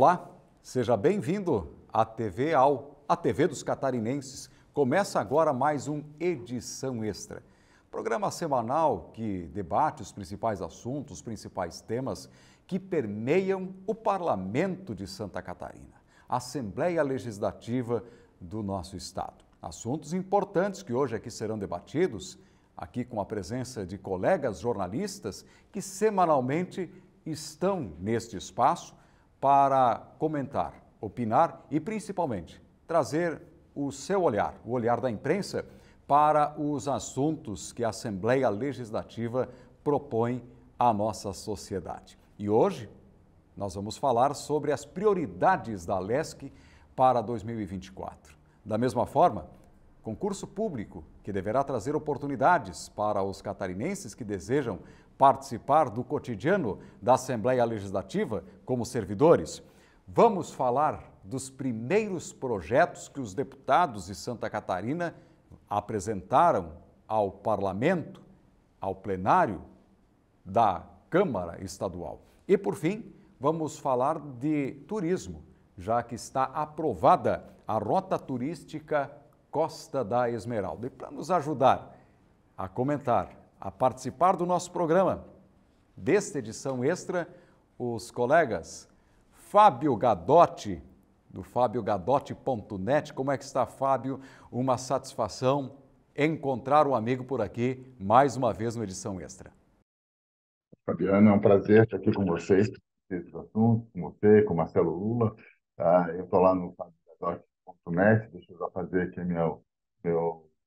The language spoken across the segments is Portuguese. Olá, seja bem-vindo à TV AL, a TV dos catarinenses. Começa agora mais um Edição Extra, programa semanal que debate os principais assuntos, os principais temas que permeiam o Parlamento de Santa Catarina, a Assembleia Legislativa do nosso estado. Assuntos importantes que hoje aqui serão debatidos, aqui com a presença de colegas jornalistas que semanalmente estão neste espaço para comentar, opinar e principalmente trazer o seu olhar, o olhar da imprensa, para os assuntos que a Assembleia Legislativa propõe à nossa sociedade. E hoje nós vamos falar sobre as prioridades da Alesc para 2024. Da mesma forma, concurso público que deverá trazer oportunidades para os catarinenses que desejam participar do cotidiano da Assembleia Legislativa como servidores. Vamos falar dos primeiros projetos que os deputados de Santa Catarina apresentaram ao Parlamento, ao plenário da Câmara Estadual. E, por fim, vamos falar de turismo, já que está aprovada a Rota Turística Costa da Esmeralda. E para nos ajudar a comentar, a participar do nosso programa, desta edição extra, os colegas Fábio Gadotti, do fabiogadotti.net. Como é que está, Fábio? Uma satisfação encontrar um amigo por aqui, mais uma vez no Edição Extra. Fabiano, é um prazer estar aqui com vocês, esses assuntos, com você, com o Marcelo Lula. Eu estou lá no fabiogadotti.net, deixa eu já fazer aqui meu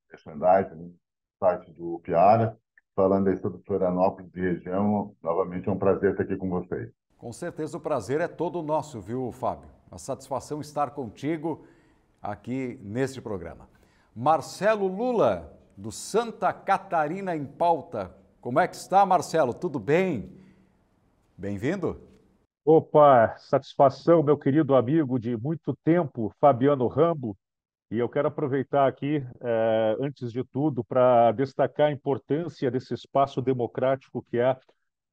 merchandising no site do Piara, falando aí sobre Florianópolis e região. Novamente é um prazer estar aqui com vocês. Com certeza o prazer é todo nosso, viu, Fábio? Uma satisfação estar contigo aqui neste programa. Marcelo Lula, do Santa Catarina em Pauta. Como é que está, Marcelo? Tudo bem? Bem-vindo. Opa, satisfação, meu querido amigo de muito tempo, Fabiano Rambo. E eu quero aproveitar aqui, antes de tudo, para destacar a importância desse espaço democrático que é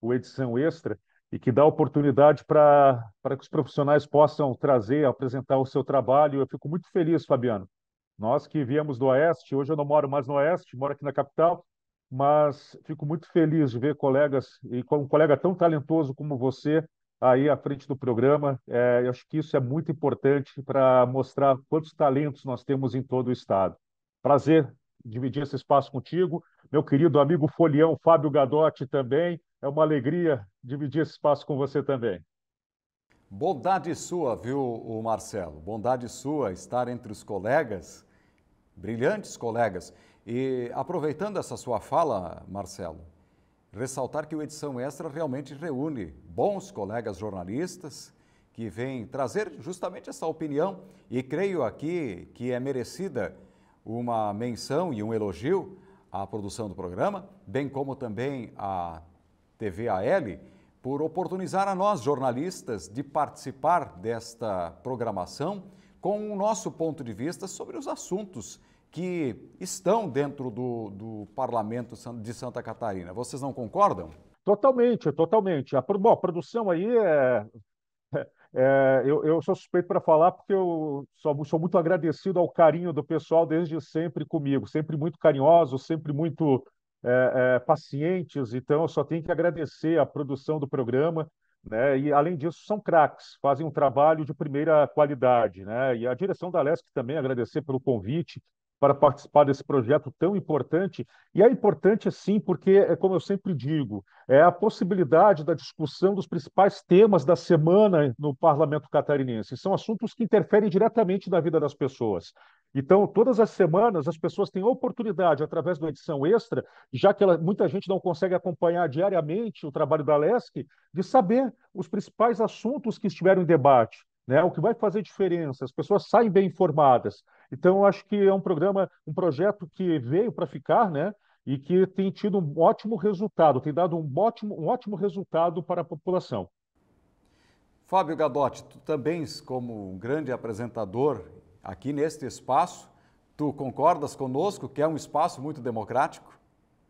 o Edição Extra e que dá oportunidade para que os profissionais possam trazer, apresentar o seu trabalho. Eu fico muito feliz, Fabiano. Nós que viemos do Oeste, hoje eu não moro mais no Oeste, moro aqui na capital, mas fico muito feliz de ver colegas e com um colega tão talentoso como você aí à frente do programa. Eu acho que isso é muito importante para mostrar quantos talentos nós temos em todo o estado. Prazer dividir esse espaço contigo, meu querido amigo Folião, Fábio Gadotti também. É uma alegria dividir esse espaço com você também. Bondade sua, viu, Marcelo? Bondade sua estar entre os colegas, brilhantes colegas. E aproveitando essa sua fala, Marcelo, ressaltar que o Edição Extra realmente reúne bons colegas jornalistas que vêm trazer justamente essa opinião, e creio aqui que é merecida uma menção e um elogio à produção do programa, bem como também à TV AL, por oportunizar a nós, jornalistas, de participar desta programação com o nosso ponto de vista sobre os assuntos que estão dentro do Parlamento de Santa Catarina. Vocês não concordam? Totalmente, totalmente. Bom, a produção aí eu sou suspeito para falar porque eu sou muito agradecido ao carinho do pessoal desde sempre comigo, sempre muito carinhosos, sempre muito pacientes. Então, eu só tenho que agradecer a produção do programa, né? E, além disso, são craques, fazem um trabalho de primeira qualidade, né? E a direção da Alesc também agradecer pelo convite para participar desse projeto tão importante. E é importante, sim, porque, como eu sempre digo, é a possibilidade da discussão dos principais temas da semana no Parlamento catarinense. São assuntos que interferem diretamente na vida das pessoas. Então, todas as semanas, as pessoas têm oportunidade, através da Edição Extra, já que muita gente não consegue acompanhar diariamente o trabalho da Alesc, de saber os principais assuntos que estiveram em debate, né? O que vai fazer diferença, as pessoas saem bem informadas. Então, eu acho que é um programa, um projeto que veio para ficar, né? E que tem tido um ótimo resultado, tem dado um ótimo resultado para a população. Fábio Gadotti, tu também, como um grande apresentador aqui neste espaço, tu concordas conosco que é um espaço muito democrático?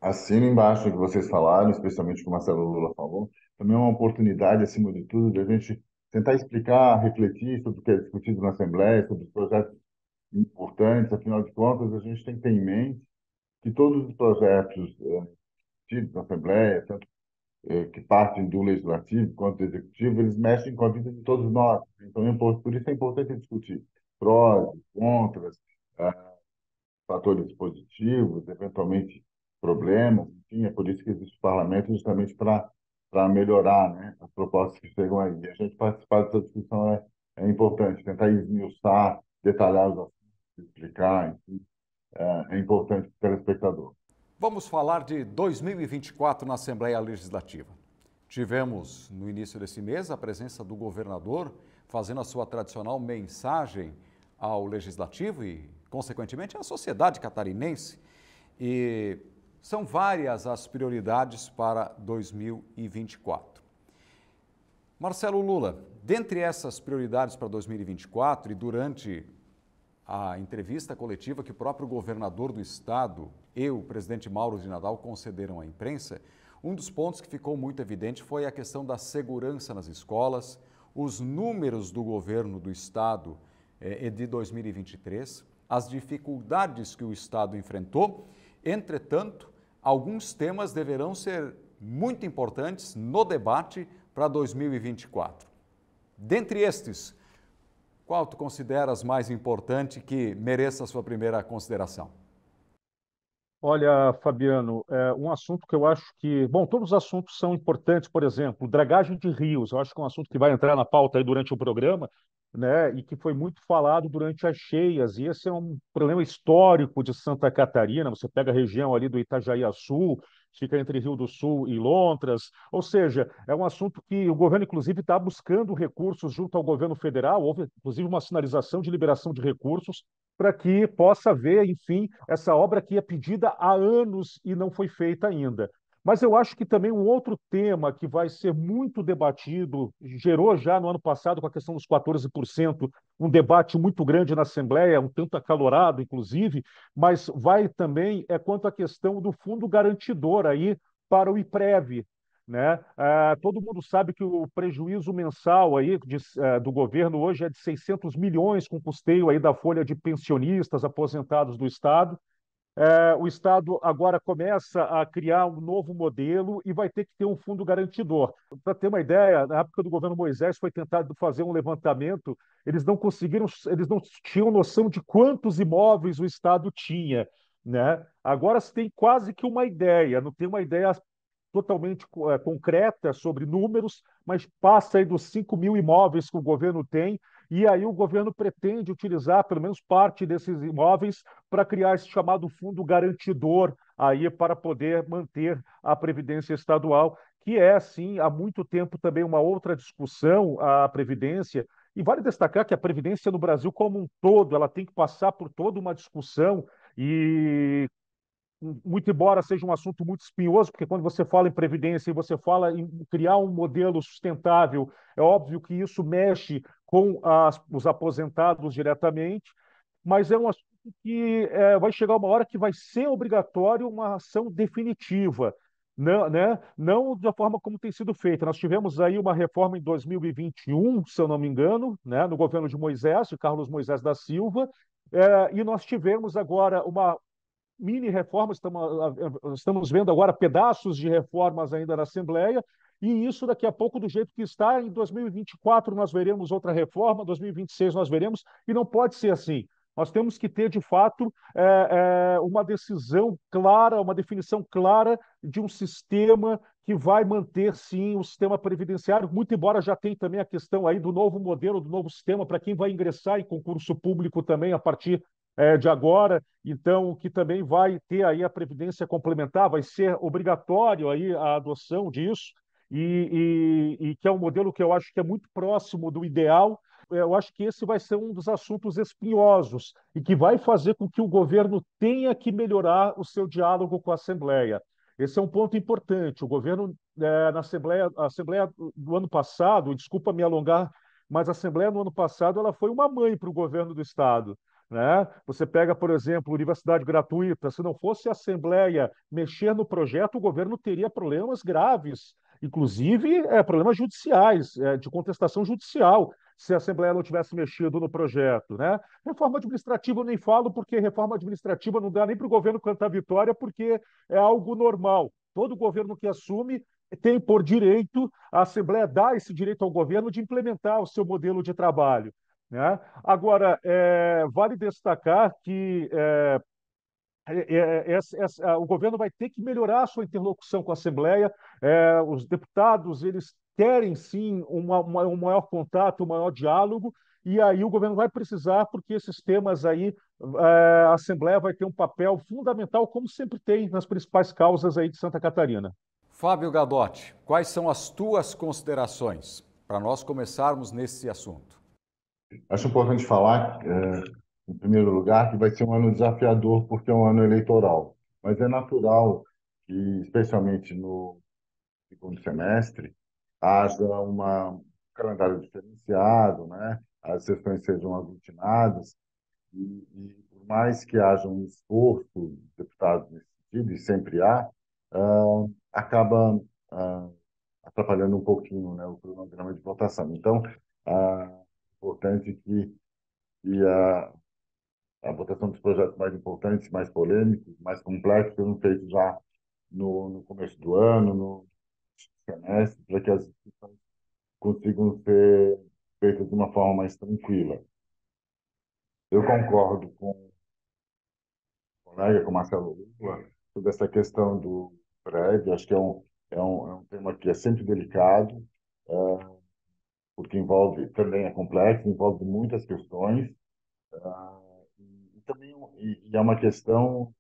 Assino embaixo o que vocês falaram, especialmente o que o Marcelo Lula falou. Também é uma oportunidade, acima de tudo, de a gente tentar explicar, refletir sobre o que é discutido na Assembleia, sobre os projetos importantes. Afinal de contas, a gente tem que ter em mente que todos os projetos discutidos na Assembleia, tanto que partem do Legislativo quanto do Executivo, eles mexem com a vida de todos nós. Então, por isso é importante discutir prós, contras, fatores positivos, eventualmente problemas. Enfim, é por isso que existe o Parlamento, justamente para melhorar, né, as propostas que chegam aí. E a gente participar dessa discussão é importante. Tentar esmiuçar, detalhar os assuntos, explicar, enfim, é importante para o telespectador. Vamos falar de 2024 na Assembleia Legislativa. Tivemos, no início desse mês, a presença do governador fazendo a sua tradicional mensagem ao Legislativo e, consequentemente, à sociedade catarinense. E são várias as prioridades para 2024. Marcelo Lula, dentre essas prioridades para 2024 e durante a entrevista coletiva que o próprio governador do estado e o presidente Mauro de Nadal concederam à imprensa, um dos pontos que ficou muito evidente foi a questão da segurança nas escolas, os números do governo do estado de 2023, as dificuldades que o estado enfrentou. Entretanto, alguns temas deverão ser muito importantes no debate para 2024. Dentre estes, qual tu consideras mais importante que mereça a sua primeira consideração? Olha, Fabiano, um assunto que eu acho que... Bom, todos os assuntos são importantes, por exemplo, dragagem de rios. Eu acho que é um assunto que vai entrar na pauta aí durante o programa, né, e que foi muito falado durante as cheias. E esse é um problema histórico de Santa Catarina. Você pega a região ali do Itajaí-Açu, fica entre Rio do Sul e Lontras, ou seja, é um assunto que o governo, inclusive, está buscando recursos junto ao governo federal. Houve, inclusive, uma sinalização de liberação de recursos para que possa haver, enfim, essa obra que é pedida há anos e não foi feita ainda. Mas eu acho que também um outro tema que vai ser muito debatido, gerou já no ano passado, com a questão dos 14%, um debate muito grande na Assembleia, um tanto acalorado, inclusive, mas vai também quanto à questão do fundo garantidor aí para o Iprev, né? Todo mundo sabe que o prejuízo mensal aí do governo hoje é de 600 milhões, com custeio aí da folha de pensionistas aposentados do estado. O Estado agora começa a criar um novo modelo e vai ter que ter um fundo garantidor. Para ter uma ideia, na época do governo Moisés foi tentado fazer um levantamento, eles não conseguiram, eles não tinham noção de quantos imóveis o Estado tinha, né? Agora se tem quase que uma ideia, não tem uma ideia totalmente concreta sobre números, mas passa aí dos 5 mil imóveis que o governo tem. E aí o governo pretende utilizar pelo menos parte desses imóveis para criar esse chamado fundo garantidor aí para poder manter a Previdência Estadual, que é, sim, há muito tempo também uma outra discussão, a Previdência. E vale destacar que a Previdência no Brasil como um todo, ela tem que passar por toda uma discussão e... muito embora seja um assunto muito espinhoso, porque quando você fala em previdência e você fala em criar um modelo sustentável, é óbvio que isso mexe com os aposentados diretamente, mas é um assunto que vai chegar uma hora que vai ser obrigatório uma ação definitiva, não, né? Não da forma como tem sido feita. Nós tivemos aí uma reforma em 2021, se eu não me engano, né, no governo de Moisés, de Carlos Moisés da Silva, e nós tivemos agora uma mini reformas, estamos vendo agora pedaços de reformas ainda na Assembleia, e isso daqui a pouco, do jeito que está, em 2024 nós veremos outra reforma, em 2026 nós veremos, e não pode ser assim. Nós temos que ter, de fato, uma decisão clara, uma definição clara de um sistema que vai manter, sim, o sistema previdenciário, muito embora já tenha também a questão aí do novo modelo, do novo sistema, para quem vai ingressar em concurso público também a partir de agora, então, que também vai ter aí a Previdência Complementar, vai ser obrigatório aí a adoção disso, e que é um modelo que eu acho que é muito próximo do ideal. Eu acho que esse vai ser um dos assuntos espinhosos e que vai fazer com que o governo tenha que melhorar o seu diálogo com a Assembleia. Esse é um ponto importante. O governo, na Assembleia, a Assembleia do ano passado, desculpa me alongar, mas a Assembleia no ano passado ela foi uma mãe para o governo do Estado, né? Você pega, por exemplo, universidade gratuita. Se não fosse a Assembleia mexer no projeto, o governo teria problemas graves inclusive problemas judiciais, de contestação judicial, se a Assembleia não tivesse mexido no projeto, né? Reforma administrativa eu nem falo, porque reforma administrativa não dá nem para o governo cantar vitória, porque é algo normal. Todo governo que assume tem por direito, a Assembleia dá esse direito ao governo de implementar o seu modelo de trabalho, né? Agora, vale destacar que o governo vai ter que melhorar a sua interlocução com a Assembleia, os deputados, eles querem sim um maior contato, um maior diálogo, e aí o governo vai precisar, porque esses temas aí, a Assembleia vai ter um papel fundamental, como sempre tem nas principais causas aí de Santa Catarina. Fábio Gadotti, quais são as tuas considerações para nós começarmos nesse assunto? Acho importante falar, em primeiro lugar, que vai ser um ano desafiador porque é um ano eleitoral, mas é natural que, especialmente no segundo semestre, haja um calendário diferenciado, né? As sessões sejam aglutinadas, e por mais que haja um esforço dos deputados nesse sentido, e sempre há, acaba atrapalhando um pouquinho, né, o cronograma de votação. Então, é importante que a votação dos projetos mais importantes, mais polêmicos, mais complexos, sejam feitos já no começo do ano, no semestre, para que as discussões consigam ser feitas de uma forma mais tranquila. Eu concordo com o colega, com o Marcelo Lula, sobre essa questão do IPREV. Acho que é um tema que é sempre delicado, porque envolve, também é complexo, envolve muitas questões, e é uma questão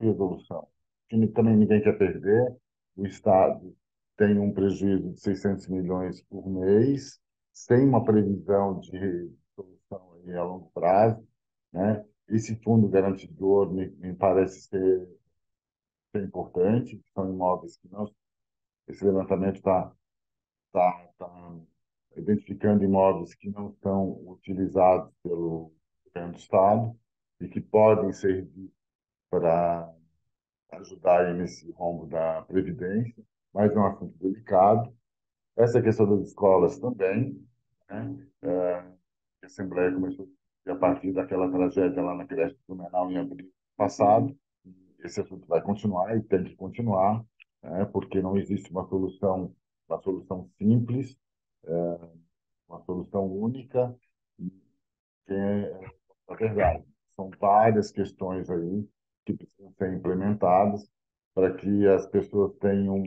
de resolução, que também ninguém quer perder. O Estado tem um prejuízo de 600 milhões por mês, sem uma previsão de solução a longo prazo, né? Esse fundo garantidor me parece ser importante. São imóveis que não... Esse levantamento tá identificando imóveis que não são utilizados pelo governo do Estado e que podem servir para ajudar aí nesse rombo da Previdência, mas é um assunto delicado. Essa questão das escolas também, né? A Assembleia começou a partir daquela tragédia lá na creche do Menal em abril passado. Esse assunto vai continuar e tem que continuar, né? Porque não existe uma solução simples, uma solução única, que é verdade. São várias questões aí que precisam ser implementadas para que as pessoas tenham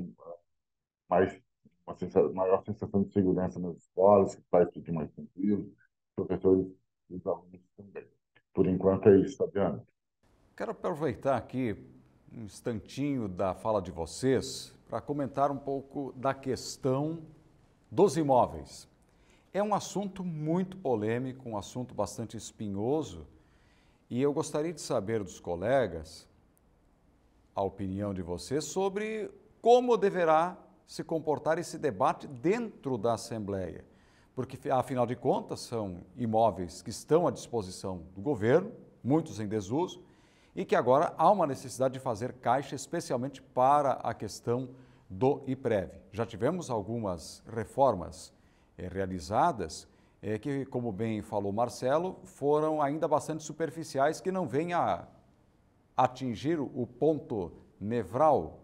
maior sensação de segurança nas escolas, que os pais fiquem mais tranquilos, os professores e os alunos também. Por enquanto é isso, Fabiano. Quero aproveitar aqui um instantinho da fala de vocês para comentar um pouco da questão dos imóveis. É um assunto muito polêmico, um assunto bastante espinhoso, e eu gostaria de saber dos colegas a opinião de vocês sobre como deverá se comportar esse debate dentro da Assembleia. Porque, afinal de contas, são imóveis que estão à disposição do governo, muitos em desuso, e que agora há uma necessidade de fazer caixa, especialmente para a questão do IPREV. Já tivemos algumas reformas realizadas, que, como bem falou Marcelo, foram ainda bastante superficiais, que não vêm a atingir o ponto nevral,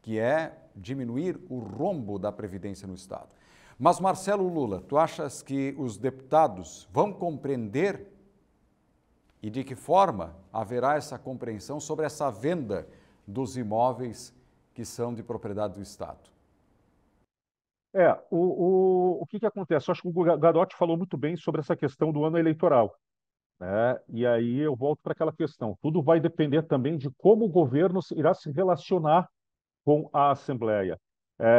que é diminuir o rombo da Previdência no Estado. Mas, Marcelo Lula, tu achas que os deputados vão compreender e de que forma haverá essa compreensão sobre essa venda dos imóveis que são de propriedade do Estado? O que acontece? Eu acho que o Gadotti falou muito bem sobre essa questão do ano eleitoral, né? E aí eu volto para aquela questão. Tudo vai depender também de como o governo irá se relacionar com a Assembleia.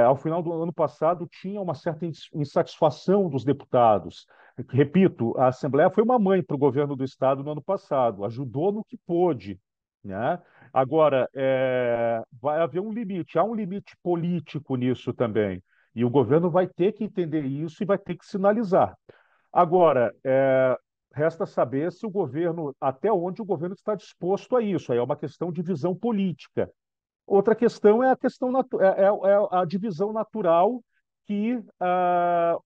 Ao final do ano passado, tinha uma certa insatisfação dos deputados. Repito, a Assembleia foi uma mãe para o governo do Estado no ano passado, ajudou no que pôde, né? Agora, vai haver um limite, há um limite político nisso também. E o governo vai ter que entender isso e vai ter que sinalizar. Agora, resta saber se o governo, até onde o governo está disposto a isso. Aí é uma questão de visão política, Outra questão é a questão a divisão natural que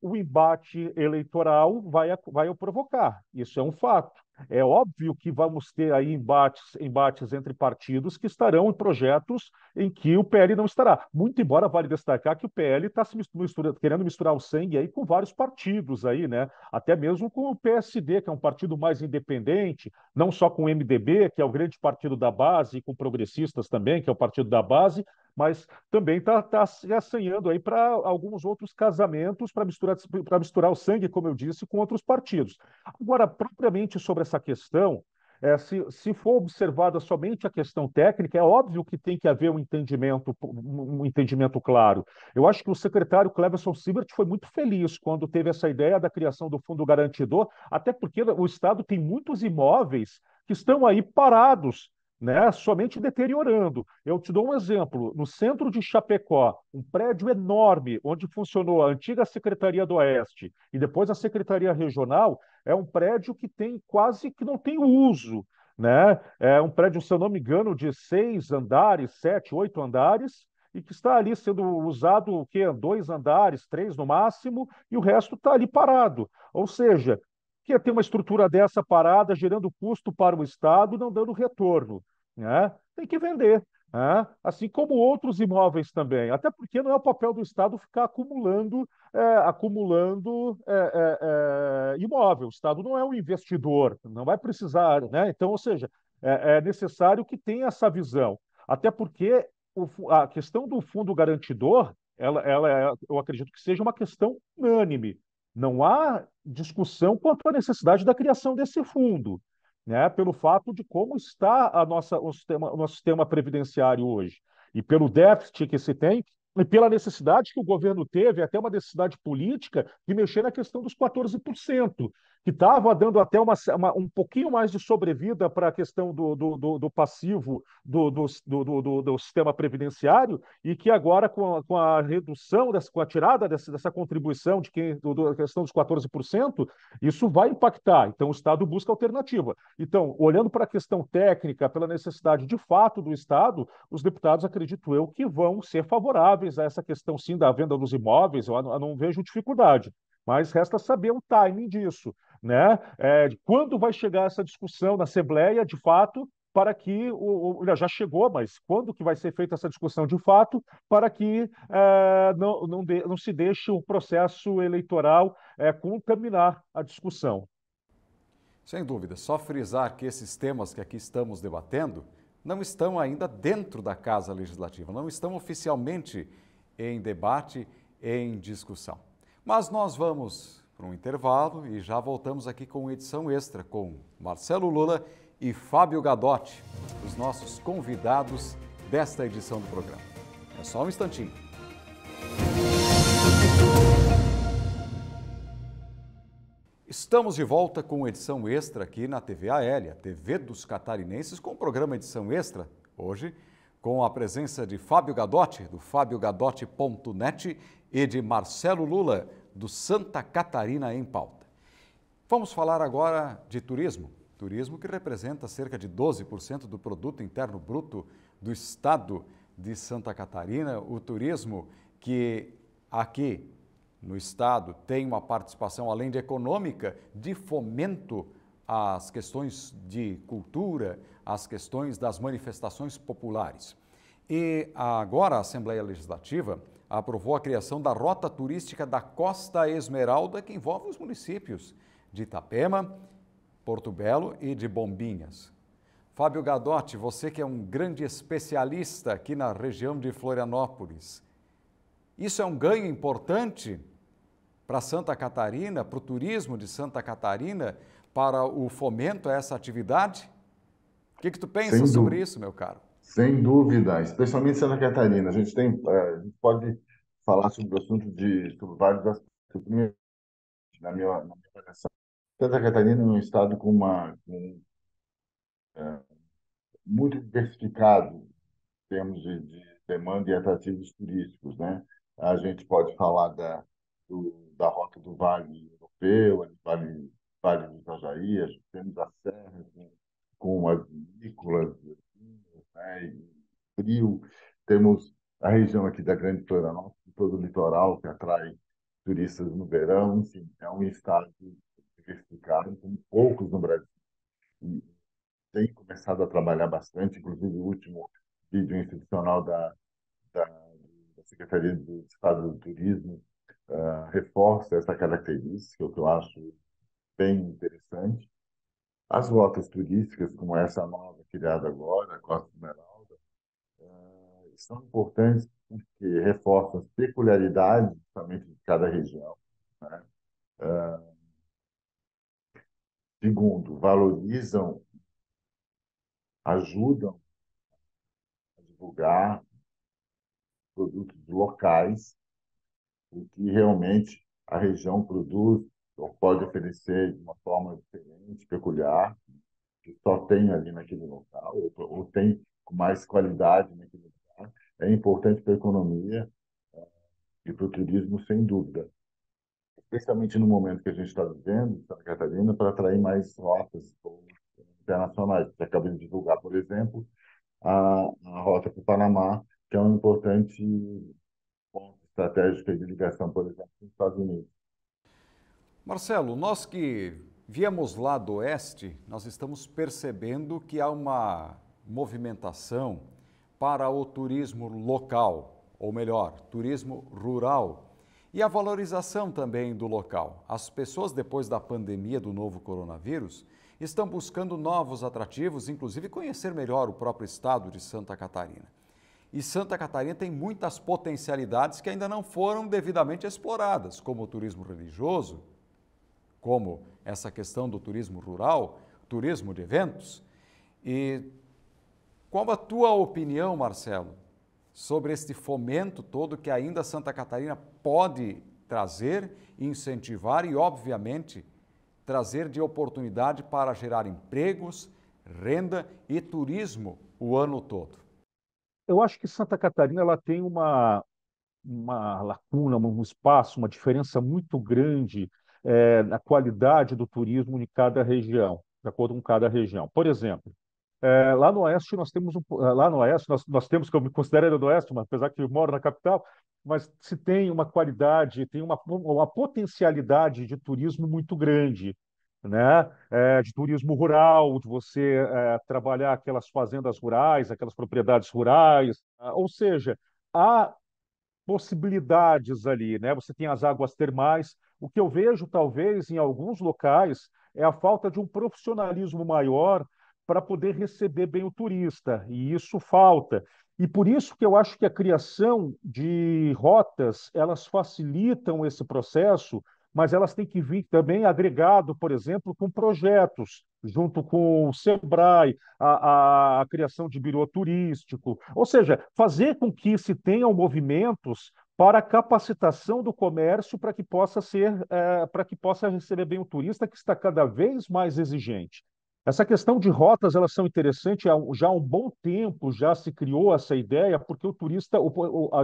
o embate eleitoral vai provocar. Isso é um fato. É óbvio que vamos ter aí embates entre partidos que estarão em projetos em que o PL não estará. Muito embora vale destacar que o PL está querendo misturar o sangue aí com vários partidos aí, né? Até mesmo com o PSD, que é um partido mais independente, não só com o MDB, que é o grande partido da base, e com Progressistas também, que é o partido da base, mas também está se assanhando aí para alguns outros casamentos para misturar o sangue, como eu disse, com outros partidos. Agora, propriamente sobre essa questão, se for observada somente a questão técnica, é óbvio que tem que haver um entendimento claro. Eu acho que o secretário Cleverson Siebert foi muito feliz quando teve essa ideia da criação do Fundo Garantidor, até porque o Estado tem muitos imóveis que estão aí parados, né, somente deteriorando. Eu te dou um exemplo. No centro de Chapecó, um prédio enorme onde funcionou a antiga Secretaria do Oeste e depois a Secretaria Regional, é um prédio que tem quase que não tem uso, né? É um prédio, se eu não me engano, de 6 andares, 7, 8 andares, e que está ali sendo usado o quê? 2 andares, 3 no máximo, e o resto está ali parado. Ou seja, que ter uma estrutura dessa parada, gerando custo para o Estado, não dando retorno, né? Tem que vender, né? Assim como outros imóveis também, até porque não é o papel do Estado ficar acumulando imóvel. O Estado não é um investidor, não vai precisar, né? Então, ou seja, é necessário que tenha essa visão, até porque a questão do fundo garantidor, eu acredito que seja uma questão unânime. Não há discussão quanto à necessidade da criação desse fundo, né? Pelo fato de como está o nosso sistema previdenciário hoje, e pelo déficit que se tem, e pela necessidade que o governo teve, até uma necessidade política, de mexer na questão dos 14%, que estava dando até um pouquinho mais de sobrevida para a questão do passivo do sistema previdenciário, e que agora, com a redução, com a tirada dessa contribuição da questão dos 14%, isso vai impactar. Então, o Estado busca alternativa. Então, olhando para a questão técnica, pela necessidade de fato do Estado, os deputados, acredito eu, que vão ser favoráveis a essa questão, sim, da venda dos imóveis. Eu não vejo dificuldade, mas resta saber o timing disso, né? Quando vai chegar essa discussão na Assembleia, de fato, para que, já chegou, mas quando que vai ser feita essa discussão de fato, para que não se deixe o processo eleitoral contaminar a discussão. Sem dúvida, só frisar que esses temas que aqui estamos debatendo não estão ainda dentro da Casa Legislativa, não estão oficialmente em debate, em discussão. Mas nós vamos para um intervalo e já voltamos aqui com Edição Extra, com Marcelo Lula e Fábio Gadotti, os nossos convidados desta edição do programa. É só um instantinho. Estamos de volta com Edição Extra aqui na TV AL, a TV dos Catarinenses, com o programa Edição Extra, hoje, com a presença de Fábio Gadotti, do fabiogadotti.net, e de Marcelo Lula, do Santa Catarina em Pauta. Vamos falar agora de turismo, turismo que representa cerca de 12% do produto interno bruto do estado de Santa Catarina, o turismo que aqui no estado tem uma participação, além de econômica, de fomento às questões de cultura, às questões das manifestações populares. E agora a Assembleia Legislativa aprovou a criação da Rota Turística da Costa Esmeralda, que envolve os municípios de Itapema, Porto Belo e de Bombinhas. Fábio Gadotti, você que é um grande especialista aqui na região de Florianópolis, isso é um ganho importante para Santa Catarina, para o turismo de Santa Catarina, para o fomento a essa atividade? O que tu pensa sobre isso, meu caro? Sem dúvida, especialmente Santa Catarina. A gente pode falar sobre o assunto sobre vários aspectos. Na minha avaliação, Santa Catarina é um estado muito diversificado em termos de demanda e atrativos turísticos, né? A gente pode falar da rota do Vale Europeu, Vale do Itajaí, temos a serra com as vinícolas, né, e frio. Temos a região aqui da Grande Florianópolis, todo o litoral que atrai turistas no verão. Enfim, é um estado diversificado, como poucos no Brasil. E tem começado a trabalhar bastante, inclusive o último vídeo institucional da Secretaria do Estado do Turismo reforça essa característica, o que eu acho bem interessante. As rotas turísticas, como essa nova criada agora, a Costa da Esmeralda, são importantes porque reforçam as peculiaridades justamente de cada região, né? Segundo, valorizam, ajudam a divulgar produtos locais, o que realmente a região produz ou pode oferecer de uma forma diferente, peculiar, que só tem ali naquele local, ou tem com mais qualidade naquele lugar. É importante para a economia e para o turismo, sem dúvida. Especialmente no momento que a gente está vivendo, em Santa Catarina, para atrair mais rotas internacionais. Eu acabei de divulgar, por exemplo, a rota para o Panamá, que é um importante ponto estratégico de ligação, por exemplo, com os Estados Unidos. Marcelo, nós que viemos lá do Oeste, nós estamos percebendo que há uma movimentação para o turismo local, ou melhor, turismo rural, e a valorização também do local. As pessoas, depois da pandemia do novo coronavírus, estão buscando novos atrativos, inclusive conhecer melhor o próprio estado de Santa Catarina. E Santa Catarina tem muitas potencialidades que ainda não foram devidamente exploradas, como o turismo religioso, como essa questão do turismo rural, turismo de eventos. E qual a tua opinião, Marcelo, sobre este fomento todo que ainda Santa Catarina pode trazer, incentivar e, obviamente, trazer de oportunidade para gerar empregos, renda e turismo o ano todo? Eu acho que Santa Catarina ela tem uma lacuna, um espaço, uma diferença muito grande na qualidade do turismo de cada região, de acordo com cada região. Por exemplo, lá no Oeste nós temos que eu me considero do Oeste, mas, apesar que eu moro na capital, mas se tem uma qualidade, tem uma potencialidade de turismo muito grande, né? De turismo rural, de você trabalhar aquelas fazendas rurais, aquelas propriedades rurais, ou seja, há possibilidades ali, né? Você tem as águas termais. O que eu vejo, talvez, em alguns locais, é a falta de um profissionalismo maior para poder receber bem o turista, e isso falta. E por isso que eu acho que a criação de rotas, elas facilitam esse processo, mas elas têm que vir também agregado, por exemplo, com projetos, junto com o Sebrae, a criação de birô turístico. Ou seja, fazer com que se tenham movimentos para a capacitação do comércio para que possa ser, para que possa receber bem o turista, que está cada vez mais exigente. Essa questão de rotas, elas são interessantes. Já há um bom tempo já se criou essa ideia, porque o turista,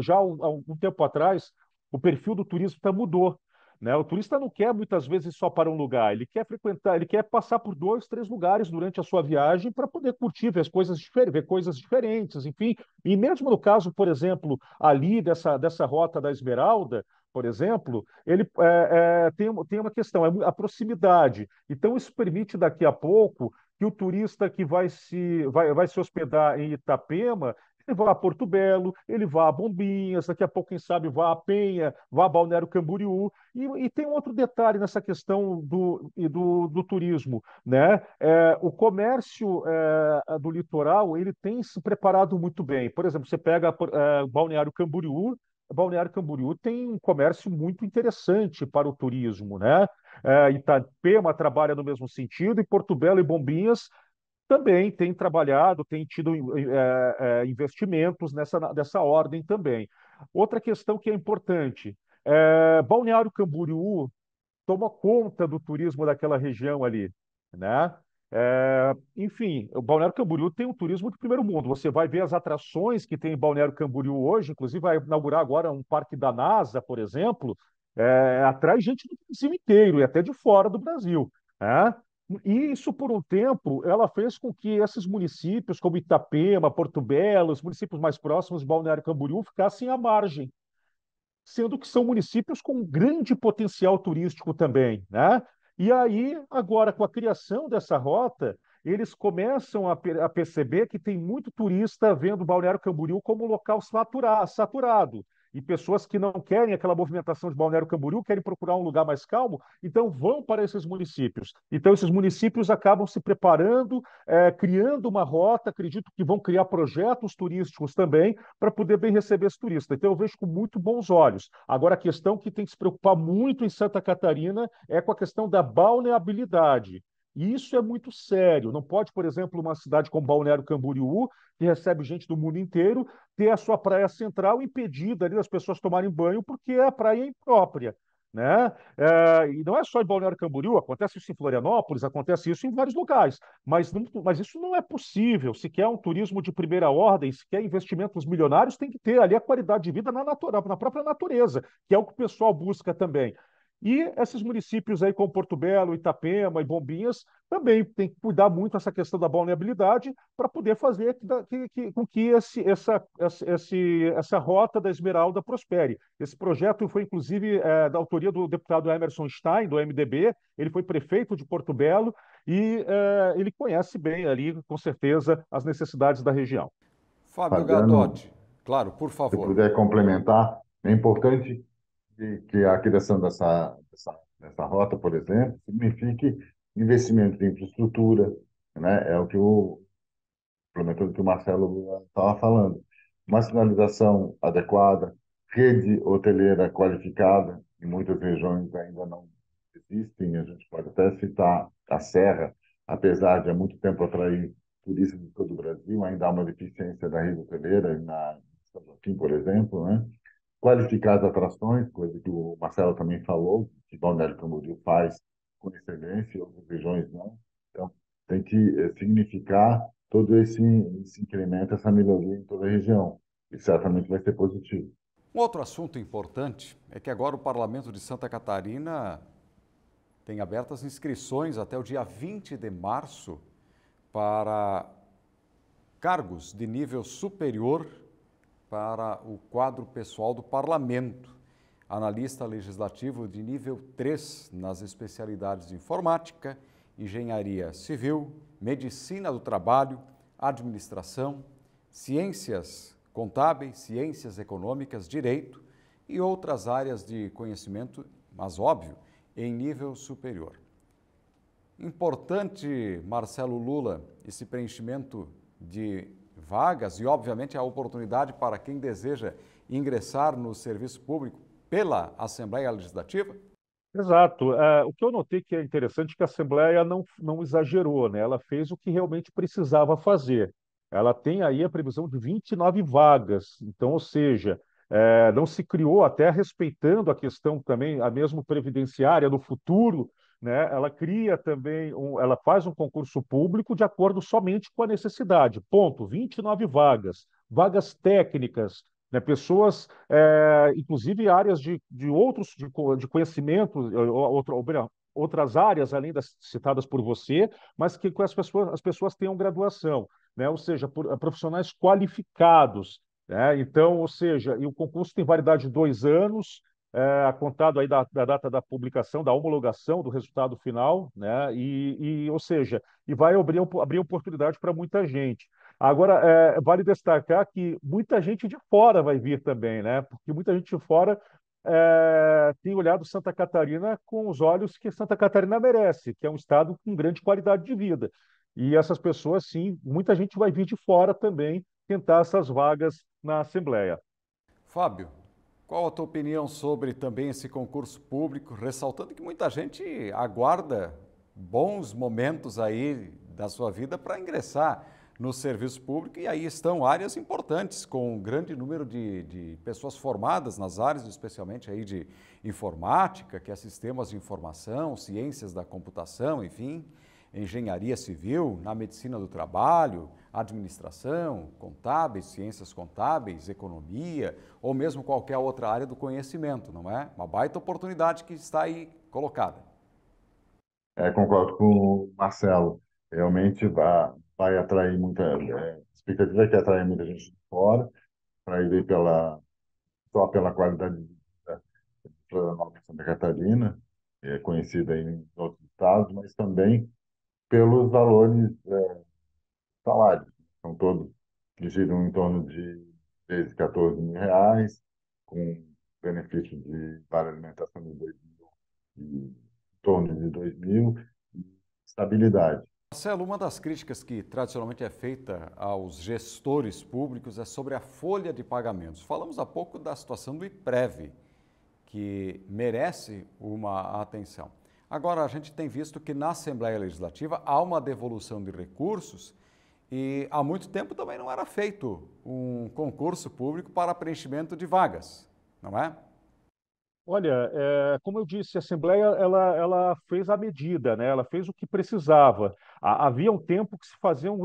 já há um tempo atrás, o perfil do turista mudou, né? O turista não quer muitas vezes só para um lugar, ele quer frequentar, ele quer passar por 2, 3 lugares durante a sua viagem para poder curtir, ver coisas diferentes, enfim. E mesmo no caso, por exemplo, ali dessa Rota da Esmeralda, por exemplo, ele tem uma questão, é a proximidade. Então, isso permite daqui a pouco que o turista que vai se hospedar em Itapema, ele vá a Porto Belo, ele vá a Bombinhas, daqui a pouco, quem sabe, vá a Penha, vá a Balneário Camboriú. E tem um outro detalhe nessa questão do turismo, né? O comércio do litoral, ele tem se preparado muito bem. Por exemplo, você pega Balneário Camboriú tem um comércio muito interessante para o turismo, né? Itapema trabalha no mesmo sentido, e Porto Belo e Bombinhas também têm trabalhado, têm tido investimentos dessa ordem também. Outra questão que é importante, Balneário Camboriú toma conta do turismo daquela região ali, né? Enfim, o Balneário Camboriú tem um turismo de primeiro mundo. Você vai ver as atrações que tem em Balneário Camboriú hoje, inclusive vai inaugurar agora um parque da NASA, por exemplo, atrai gente do Brasil inteiro e até de fora do Brasil, né? E isso, por um tempo, ela fez com que esses municípios, como Itapema, Porto Belo, os municípios mais próximos, Balneário Camboriú, ficassem à margem, sendo que são municípios com grande potencial turístico também, né? E aí, agora, com a criação dessa rota, eles começam a perceber que tem muito turista vendo Balneário Camboriú como local saturado, e pessoas que não querem aquela movimentação de Balneário Camboriú, querem procurar um lugar mais calmo, então vão para esses municípios. Então esses municípios acabam se preparando, criando uma rota, acredito que vão criar projetos turísticos também, para poder bem receber esse turista. Então eu vejo com muito bons olhos. Agora a questão que tem que se preocupar muito em Santa Catarina é com a questão da balneabilidade. E isso é muito sério. Não pode, por exemplo, uma cidade como Balneário Camboriú, que recebe gente do mundo inteiro, ter a sua praia central impedida ali das pessoas tomarem banho, porque a praia é imprópria, né? E não é só em Balneário Camboriú, acontece isso em Florianópolis, acontece isso em vários lugares, mas isso não é possível. Se quer um turismo de primeira ordem, se quer investimentos milionários, tem que ter ali a qualidade de vida na própria natureza, que é o que o pessoal busca também. E esses municípios aí como Porto Belo, Itapema e Bombinhas também tem que cuidar muito dessa questão da balneabilidade para poder fazer com que essa rota da Esmeralda prospere. Esse projeto foi, inclusive, da autoria do deputado Emerson Stein, do MDB. Ele foi prefeito de Porto Belo e ele conhece bem ali, com certeza, as necessidades da região. Fábio Gadotti, claro, por favor. Se puder complementar, é importante que a criação dessa rota, por exemplo, signifique investimento em infraestrutura, né? É o que o complementou do que o Marcelo estava falando. Uma sinalização adequada, rede hoteleira qualificada, em muitas regiões ainda não existem, a gente pode até citar a Serra, apesar de há muito tempo atrair turistas de todo o Brasil, ainda há uma deficiência da rede hoteleira, na São Joaquim, por exemplo, né? Qualificar as atrações, coisa que o Marcelo também falou, que Balneário Camboriú faz com excelência, outras regiões não. Então, tem que significar todo esse incremento, essa melhoria em toda a região, e certamente vai ser positivo. Um outro assunto importante é que agora o Parlamento de Santa Catarina tem abertas inscrições até o dia 20 de março para cargos de nível superior para o quadro pessoal do Parlamento, analista legislativo de nível 3 nas especialidades de informática, engenharia civil, medicina do trabalho, administração, ciências contábeis, ciências econômicas, direito e outras áreas de conhecimento, mas óbvio, em nível superior. Importante, Marcelo Lula, esse preenchimento de vagas e, obviamente, a oportunidade para quem deseja ingressar no serviço público pela Assembleia Legislativa? Exato. O que eu notei que é interessante é que a Assembleia não exagerou, né? Ela fez o que realmente precisava fazer. Ela tem aí a previsão de 29 vagas, então, ou seja, não se criou, até respeitando a questão também, a mesmo previdenciária do futuro, né? Ela cria também, ela faz um concurso público de acordo somente com a necessidade, ponto, 29 vagas, vagas técnicas, né? Pessoas, inclusive áreas de conhecimento, outras áreas além das citadas por você, mas que as pessoas tenham graduação, né? Ou seja, profissionais qualificados, né? Então, ou seja, e o concurso tem validade de 2 anos, contado aí da data da publicação, da homologação do resultado final, né? Ou seja, e vai abrir oportunidade para muita gente. Agora, vale destacar que muita gente de fora vai vir também, né? Porque muita gente de fora tem olhado Santa Catarina com os olhos que Santa Catarina merece, que é um estado com grande qualidade de vida. E essas pessoas, sim, muita gente vai vir de fora também tentar essas vagas na Assembleia. Fábio, qual a tua opinião sobre também esse concurso público, ressaltando que muita gente aguarda bons momentos aí da sua vida para ingressar no serviço público, e aí estão áreas importantes com um grande número de pessoas formadas nas áreas, especialmente aí de informática, que é sistemas de informação, ciências da computação, enfim, engenharia civil, na medicina do trabalho, administração, contábeis, ciências contábeis, economia, ou mesmo qualquer outra área do conhecimento, não é? Uma baita oportunidade que está aí colocada. Concordo com o Marcelo. Realmente vai atrair muita... a expectativa é que atrai muita gente de fora, para ir só pela qualidade de vida da Santa Catarina, conhecida em outros estados, mas também pelos valores salários. São todos que giram em torno de 13, 14 mil reais, com benefício para alimentação de 2 mil, em torno de 2 mil, e estabilidade. Marcelo, uma das críticas que tradicionalmente é feita aos gestores públicos é sobre a folha de pagamentos. Falamos há pouco da situação do Iprev, que merece uma atenção. Agora, a gente tem visto que na Assembleia Legislativa há uma devolução de recursos e há muito tempo também não era feito um concurso público para preenchimento de vagas, não é? Olha, como eu disse, a Assembleia ela fez a medida, né? Ela fez o que precisava. Havia um tempo que se faziam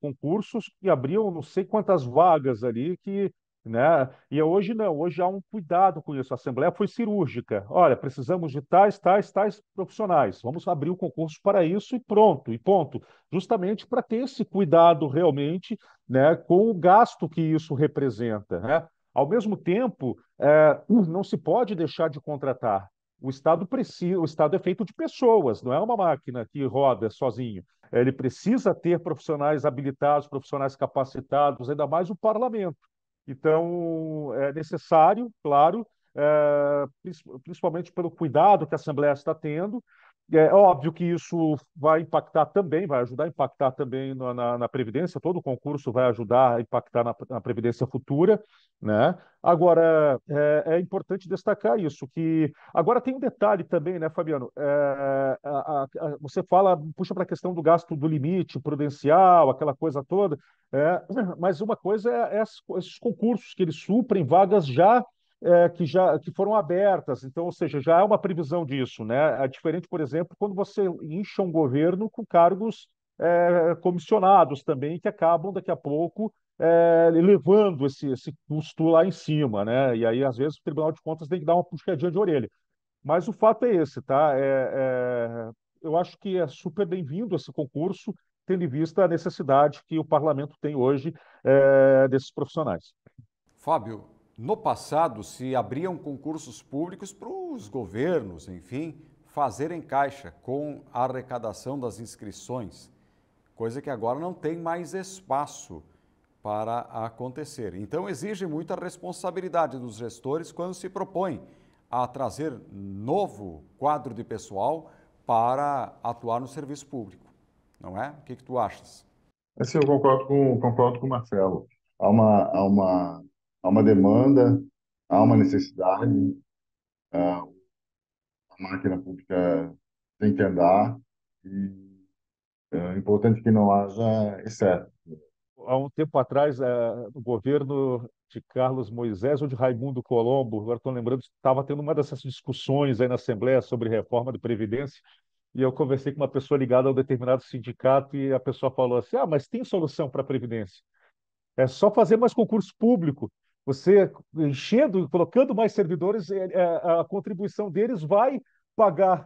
concursos e abriam não sei quantas vagas ali, que, né? E hoje não, hoje há um cuidado com isso. A Assembleia foi cirúrgica. Olha, precisamos de tais profissionais. Vamos abrir um concurso para isso e pronto, e ponto. Justamente para ter esse cuidado realmente, né, com o gasto que isso representa, né? Ao mesmo tempo, não se pode deixar de contratar. O Estado é feito de pessoas, não é uma máquina que roda sozinho. Ele precisa ter profissionais habilitados, profissionais capacitados, ainda mais o parlamento. Então, é necessário, claro, principalmente pelo cuidado que a Assembleia está tendo. É óbvio que isso vai impactar também, vai ajudar a impactar também na Previdência, todo o concurso vai ajudar a impactar na Previdência futura, né? Agora, é importante destacar isso, que... Agora tem um detalhe também, né, Fabiano? Você puxa para a questão do gasto do limite prudencial, aquela coisa toda, mas uma coisa é esses concursos que eles suprem vagas que foram abertas, então, ou seja, já é uma previsão disso, né? É diferente, por exemplo, quando você incha um governo com cargos comissionados também, que acabam daqui a pouco levando esse custo lá em cima, né? E aí, às vezes, o Tribunal de Contas tem que dar uma puxadinha de orelha. Mas o fato é esse, tá? Eu acho que é super bem-vindo esse concurso, tendo em vista a necessidade que o parlamento tem hoje desses profissionais. Fábio, no passado, se abriam concursos públicos para os governos, enfim, fazerem caixa com a arrecadação das inscrições, coisa que agora não tem mais espaço para acontecer. Então, exige muita responsabilidade dos gestores quando se propõe a trazer novo quadro de pessoal para atuar no serviço público, não é? O que tu achas? Eu concordo com o Marcelo. Há uma demanda, há uma necessidade, a máquina pública tem que andar e é importante que não haja excesso. Há um tempo atrás, o governo de Carlos Moisés ou de Raimundo Colombo, agora estou lembrando, estava tendo uma dessas discussões aí na Assembleia sobre reforma de Previdência, e eu conversei com uma pessoa ligada a um determinado sindicato e a pessoa falou assim, mas tem solução para a Previdência, é só fazer mais concurso público. Você enchendo, colocando mais servidores, a contribuição deles vai ajudar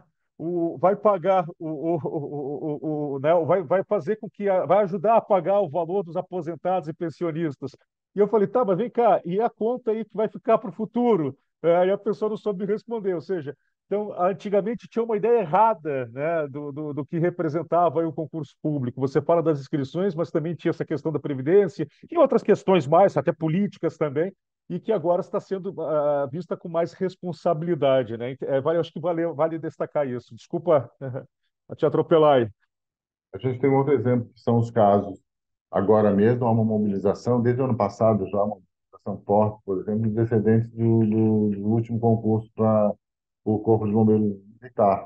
a pagar o valor dos aposentados e pensionistas. E eu falei, tá, mas vem cá, e a conta aí que vai ficar para o futuro? E a pessoa não soube responder, ou seja, então antigamente tinha uma ideia errada, né, do que representava aí o concurso público. Você fala das inscrições, mas também tinha essa questão da Previdência e outras questões mais, até políticas também, e que agora está sendo vista com mais responsabilidade, né? Acho que vale destacar isso. Desculpa te atropelar aí. A gente tem um outro exemplo, que são os casos. Agora mesmo há uma mobilização, desde o ano passado já há uma mobilização forte, por exemplo, de descendentes do último concurso para o Corpo de Bombeiros Militar.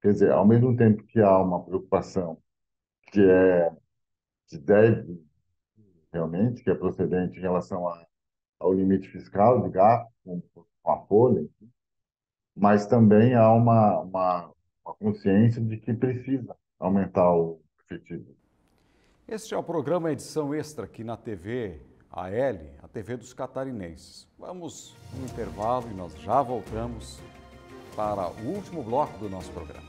Quer dizer, ao mesmo tempo que há uma preocupação que deve realmente, que é procedente em relação ao limite fiscal de gasto com a folha, mas também há uma consciência de que precisa aumentar o efetivo. Este é o programa Edição Extra aqui na TV AL, a TV dos catarinenses. Vamos no intervalo e nós já voltamos para o último bloco do nosso programa.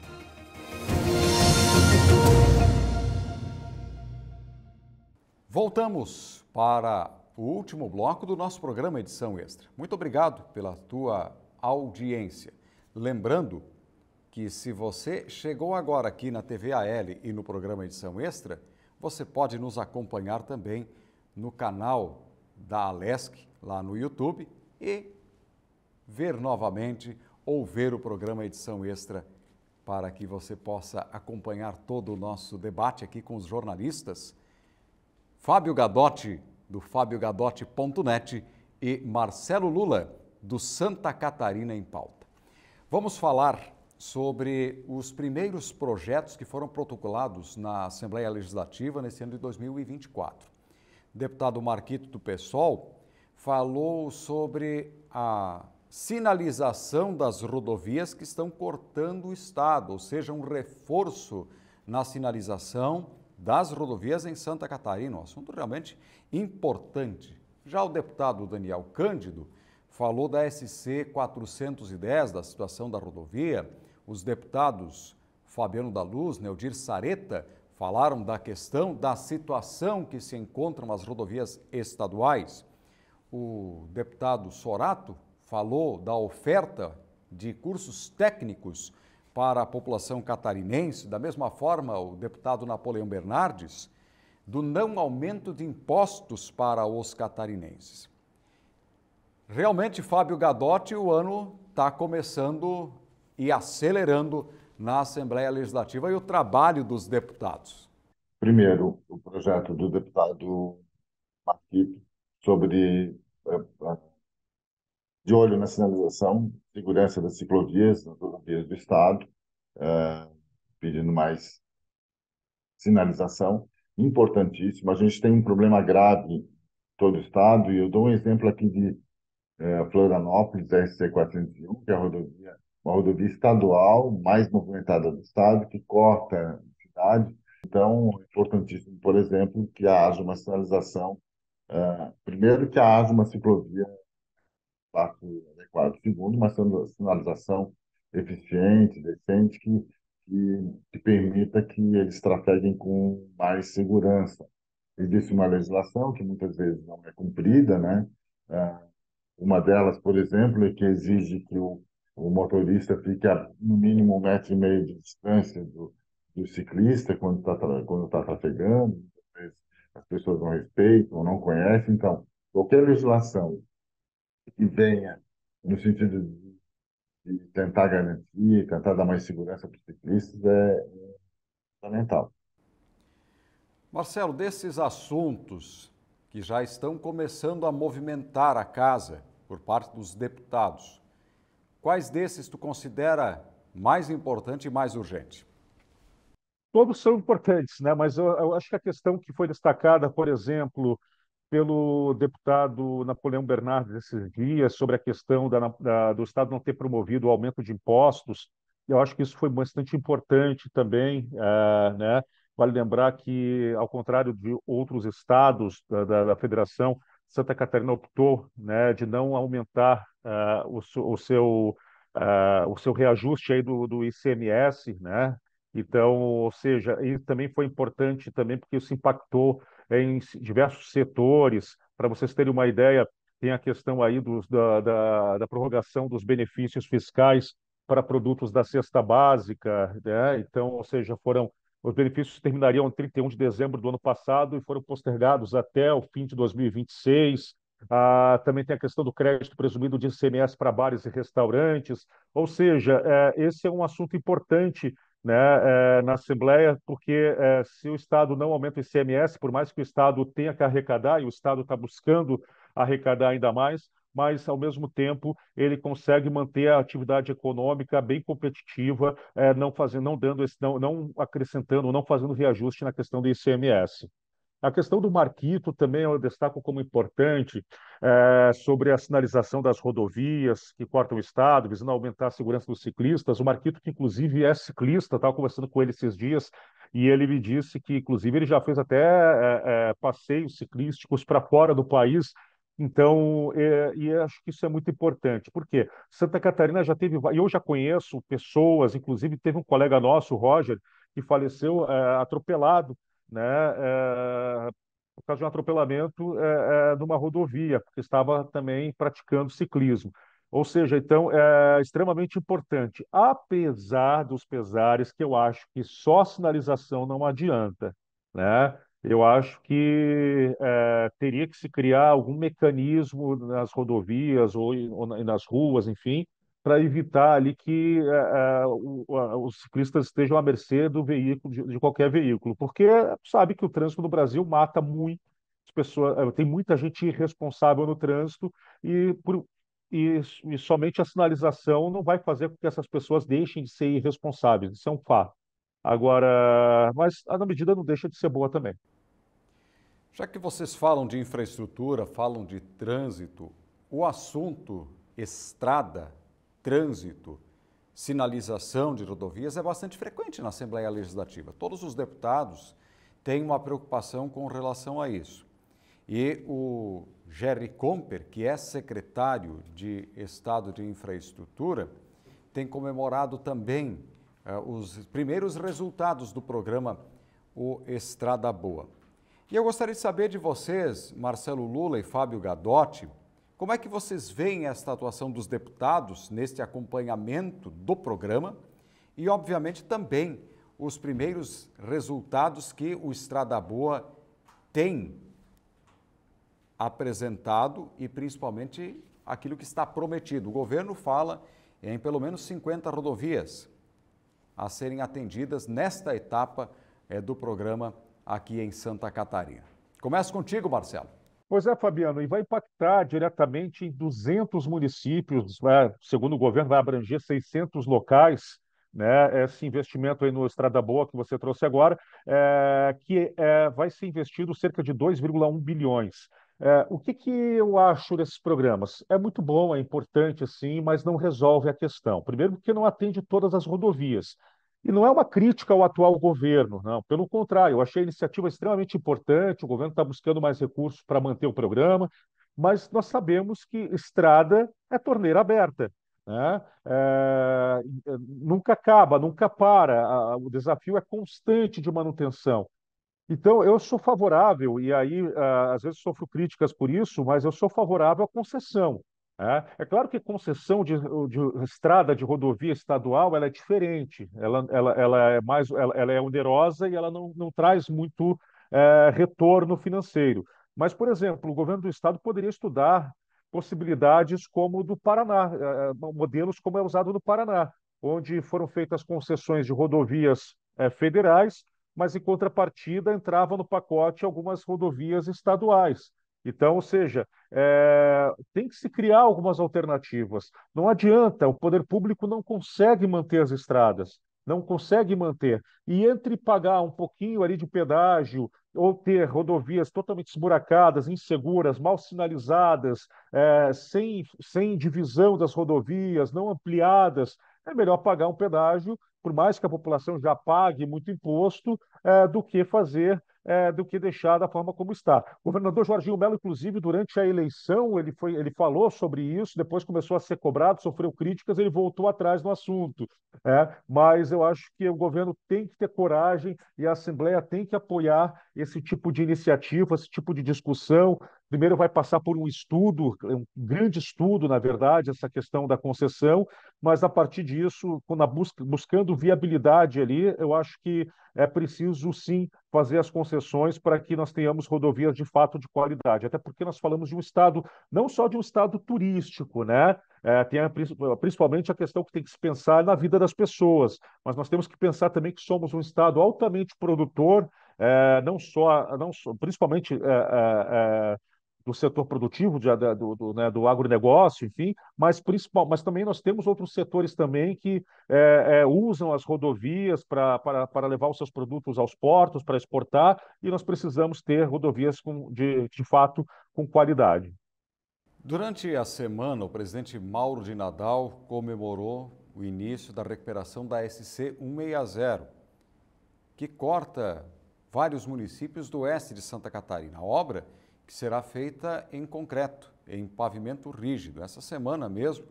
Voltamos para o último bloco do nosso programa Edição Extra. Muito obrigado pela tua audiência. Lembrando que se você chegou agora aqui na TV AL e no programa Edição Extra, você pode nos acompanhar também no canal da Alesc, lá no YouTube, e ver novamente ou ver o programa Edição Extra para que você possa acompanhar todo o nosso debate aqui com os jornalistas Fábio Gadotti, do fabiogadotti.net, e Marcelo Lula, do Santa Catarina em Pauta. Vamos falar sobre os primeiros projetos que foram protocolados na Assembleia Legislativa nesse ano de 2024. O deputado Marquito, do PSOL, falou sobre a sinalização das rodovias que estão cortando o Estado, ou seja, um reforço na sinalização das rodovias em Santa Catarina, um assunto realmente importante. Já o deputado Daniel Cândido falou da SC-410, da situação da rodovia. Os deputados Fabiano da Luz, Neodir Sareta, falaram da questão da situação que se encontram as rodovias estaduais. O deputado Sorato falou da oferta de cursos técnicos para a população catarinense. Da mesma forma, o deputado Napoleão Bernardes, do não aumento de impostos para os catarinenses. Realmente, Fábio Gadotti, o ano está começando e acelerando na Assembleia Legislativa e o trabalho dos deputados. Primeiro, o projeto do deputado Marquito sobre de olho na sinalização, segurança das ciclovias, das rodovias do Estado, pedindo mais sinalização, importantíssimo. A gente tem um problema grave em todo o Estado, e eu dou um exemplo aqui de Florianópolis, SC-401, que é uma rodovia estadual mais movimentada do Estado, que corta a cidade. Então, é importantíssimo, por exemplo, que haja uma sinalização, primeiro que haja uma ciclovia adequado. Segundo, uma sinalização eficiente, decente, que permita que eles trafeguem com mais segurança. Existe uma legislação que muitas vezes não é cumprida, né? Uma delas, por exemplo, é que exige que o motorista fique a, no mínimo 1,5 metro de distância do ciclista quando está trafegando. As pessoas não respeitam ou não conhecem. Então, qualquer legislação que venha no sentido de tentar garantir, tentar dar mais segurança para os ciclistas é fundamental. Marcelo, desses assuntos que já estão começando a movimentar a casa por parte dos deputados, quais desses tu considera mais importante e mais urgente? Todos são importantes, né? Mas eu acho que a questão que foi destacada, por exemplo, pelo deputado Napoleão Bernardes esses dias, sobre a questão do Estado não ter promovido o aumento de impostos. Eu acho que isso foi bastante importante também, né? Vale lembrar que, ao contrário de outros estados da Federação, Santa Catarina optou, né, de não aumentar o seu reajuste aí do ICMS, né? Então, ou seja, isso também foi importante também porque isso impactou em diversos setores. Para vocês terem uma ideia, tem a questão aí da prorrogação dos benefícios fiscais para produtos da cesta básica, né? Então, ou seja, os benefícios terminariam em 31 de dezembro do ano passado e foram postergados até o fim de 2026. Também tem a questão do crédito presumido de ICMS para bares e restaurantes. Ou seja, esse é um assunto importante, né, na Assembleia, porque se o Estado não aumenta o ICMS, por mais que o Estado tenha que arrecadar, e o Estado está buscando arrecadar ainda mais, mas, ao mesmo tempo, ele consegue manter a atividade econômica bem competitiva, não acrescentando, não fazendo reajuste na questão do ICMS. A questão do Marquito também eu destaco como importante, sobre a sinalização das rodovias que cortam o Estado, visando aumentar a segurança dos ciclistas. O Marquito, que inclusive é ciclista, estava conversando com ele esses dias, e ele me disse que, inclusive, ele já fez até passeios ciclísticos para fora do país. Então, e acho que isso é muito importante, porque Santa Catarina já teve, eu já conheço pessoas, inclusive teve um colega nosso, o Roger, que faleceu atropelado, né, por causa de um atropelamento numa rodovia, porque estava também praticando ciclismo. Ou seja, então, é extremamente importante, apesar dos pesares, que eu acho que só sinalização não adianta, né? Eu acho que teria que se criar algum mecanismo nas rodovias ou nas ruas, enfim, para evitar ali que os ciclistas estejam à mercê do veículo, de qualquer veículo, porque sabe que o trânsito no Brasil mata muito as pessoas, tem muita gente irresponsável no trânsito e somente a sinalização não vai fazer com que essas pessoas deixem de ser irresponsáveis, isso é um fato. Agora, mas na medida não deixa de ser boa também. Já que vocês falam de infraestrutura, falam de trânsito, o assunto estrada, trânsito, sinalização de rodovias é bastante frequente na Assembleia Legislativa. Todos os deputados têm uma preocupação com relação a isso. E o Gerry Comper, que é secretário de Estado de Infraestrutura, tem comemorado também os primeiros resultados do programa O Estrada Boa. E eu gostaria de saber de vocês, Marcelo Lula e Fábio Gadotti, como é que vocês veem esta atuação dos deputados neste acompanhamento do programa e, obviamente, também os primeiros resultados que o Estrada Boa tem apresentado e, principalmente, aquilo que está prometido. O governo fala em pelo menos 50 rodovias a serem atendidas nesta etapa do programa aqui em Santa Catarina. Começo contigo, Marcelo. Pois é, Fabiano, e vai impactar diretamente em 200 municípios, né? Segundo o governo, vai abranger 600 locais, né? Esse investimento aí no Estrada Boa que você trouxe agora, vai ser investido cerca de 2,1 bilhões. O que eu acho desses programas? É muito bom, é importante, sim, mas não resolve a questão. Primeiro, porque não atende todas as rodovias. E não é uma crítica ao atual governo, não. Pelo contrário, eu achei a iniciativa extremamente importante, o governo está buscando mais recursos para manter o programa, mas nós sabemos que estrada é torneira aberta, né? Nunca acaba, nunca para, o desafio é constante de manutenção. Então, eu sou favorável, e aí às vezes sofro críticas por isso, mas eu sou favorável à concessão. É claro que concessão de estrada, de rodovia estadual, ela é diferente, ela é onerosa e ela não traz muito retorno financeiro. Mas, por exemplo, o governo do estado poderia estudar possibilidades como do Paraná, modelos como é usado no Paraná, onde foram feitas concessões de rodovias federais, mas em contrapartida entrava no pacote algumas rodovias estaduais. Então, ou seja, tem que se criar algumas alternativas. Não adianta, o poder público não consegue manter as estradas, não consegue manter. E entre pagar um pouquinho ali de pedágio ou ter rodovias totalmente esburacadas, inseguras, mal sinalizadas, sem divisão das rodovias, não ampliadas, é melhor pagar um pedágio, por mais que a população já pague muito imposto, do que deixar da forma como está. O governador Jorginho Melo, inclusive, durante a eleição, ele falou sobre isso, depois começou a ser cobrado, sofreu críticas, ele voltou atrás no assunto. Mas eu acho que o governo tem que ter coragem e a Assembleia tem que apoiar esse tipo de iniciativa, esse tipo de discussão. Primeiro vai passar por um estudo, um grande estudo, na verdade, essa questão da concessão, mas a partir disso, buscando viabilidade ali, eu acho que é preciso, sim, fazer as concessões para que nós tenhamos rodovias de fato de qualidade, até porque nós falamos de um estado, não só de um estado turístico, né? Tem principalmente a questão que tem que se pensar na vida das pessoas, mas nós temos que pensar também que somos um estado altamente produtor, principalmente do setor produtivo, do agronegócio, enfim, mas também nós temos outros setores também que usam as rodovias para levar os seus produtos aos portos, para exportar, e nós precisamos ter rodovias de fato com qualidade. Durante a semana, o presidente Mauro de Nadal comemorou o início da recuperação da SC-160, que corta vários municípios do oeste de Santa Catarina. A obra será feita em concreto, em pavimento rígido. Essa semana mesmo,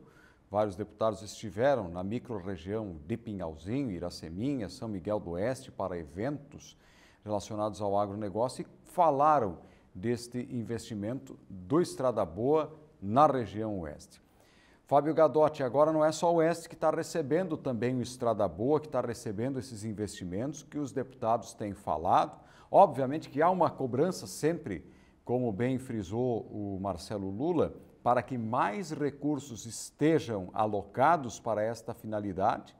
Vários deputados estiveram na microrregião de Pinhalzinho, Iraceminha, São Miguel do Oeste para eventos relacionados ao agronegócio e falaram deste investimento do Estrada Boa na região Oeste. Fábio Gadotti, agora não é só o Oeste que está recebendo, também o Estrada Boa que está recebendo esses investimentos que os deputados têm falado. Obviamente que há uma cobrança sempre, como bem frisou o Marcelo Lula, para que mais recursos estejam alocados para esta finalidade,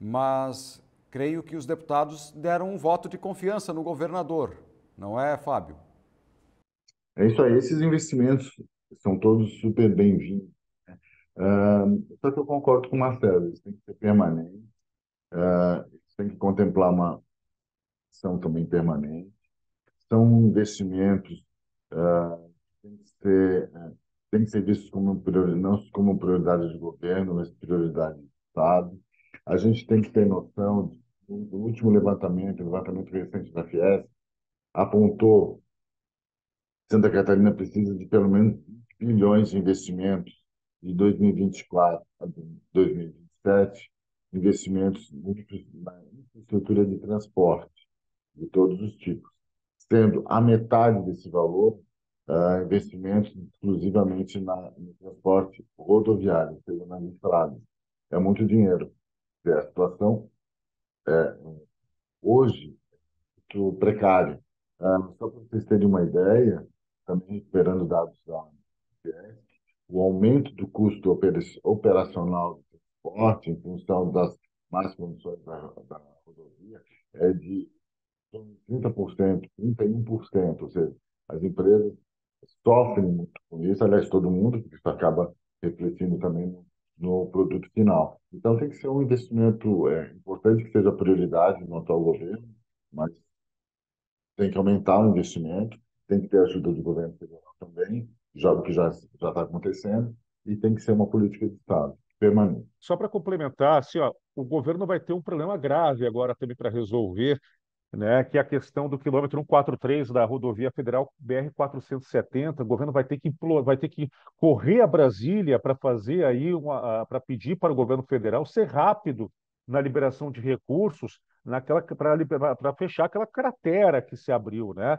mas creio que os deputados deram um voto de confiança no governador, não é, Fábio? É isso aí, esses investimentos são todos super bem-vindos. Só que eu concordo com o Marcelo, isso tem que ser permanente, isso tem que contemplar uma ação também permanente. São investimentos que tem que ser vistos como prioridade, não como prioridade de governo, mas prioridade de Estado. A gente tem que ter noção do último levantamento, o levantamento recente da Fiesp, apontou que Santa Catarina precisa de pelo menos 20 bilhões de investimentos de 2024 a 2027, investimentos na infraestrutura de transporte de todos os tipos, sendo a metade desse valor investimentos exclusivamente no transporte rodoviário, seja na estrada. É muito dinheiro. A situação hoje é muito precária. Só para vocês terem uma ideia, também recuperando dados da ICMS, o aumento do custo operacional do transporte em função das más condições da rodovia é de 30%, 31%, ou seja, as empresas sofrem muito com isso, aliás, todo mundo, porque isso acaba refletindo também no produto final. Então, tem que ser um investimento importante, que seja prioridade no atual governo, mas tem que aumentar o investimento, tem que ter ajuda do governo federal também, o que já está acontecendo, e tem que ser uma política de Estado permanente. Só para complementar, assim, ó, o governo vai ter um problema grave agora também para resolver, né, que é a questão do quilômetro 143 da rodovia federal BR-470. O governo vai ter que correr a Brasília para fazer aí para pedir para o governo federal ser rápido na liberação de recursos para fechar aquela cratera que se abriu, né?